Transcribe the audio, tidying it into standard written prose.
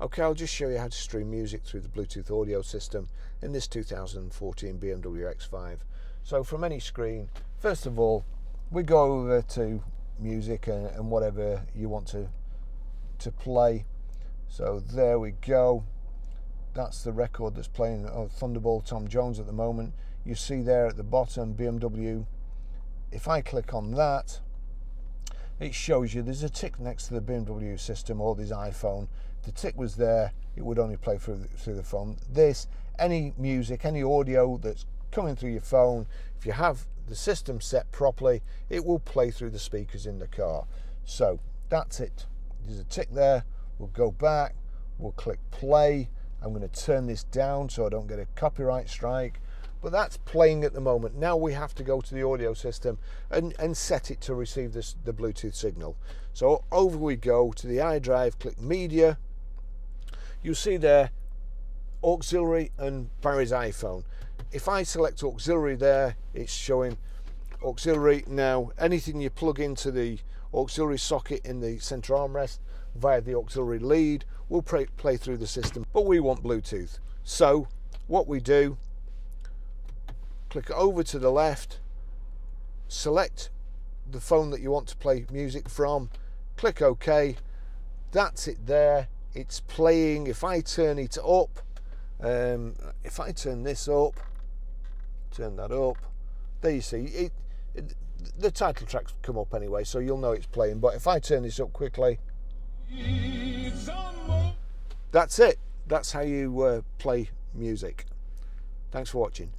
Okay, I'll just show you how to stream music through the Bluetooth audio system in this 2014 BMW X5. So from any screen, first of all, we go over to music and whatever you want to play. So there we go. That's the record that's playing of Thunderbolt Tom Jones at the moment. You see there at the bottom, BMW. If I click on that, it shows you there's a tick next to the BMW system or this iPhone. The tick was there, it would only play through the phone. This, any music, any audio that's coming through your phone, if you have the system set properly, it will play through the speakers in the car. So that's it. There's a tick there. We'll go back, we'll click play. I'm going to turn this down so I don't get a copyright strike. But that's playing at the moment. Now we have to go to the audio system and set it to receive the Bluetooth signal. So over we go to the iDrive, click media. You see there auxiliary and Barry's iPhone. If I select auxiliary there, it's showing auxiliary. Now anything you plug into the auxiliary socket in the center armrest via the auxiliary lead will play through the system, but we want Bluetooth. So what we do, click over to the left, select the phone that you want to play music from, click OK. That's it there, it's playing. If I turn it up, if I turn this up, turn that up, there you see, the title track's come up anyway, so you'll know it's playing. But if I turn this up quickly, that's it. That's how you play music. Thanks for watching.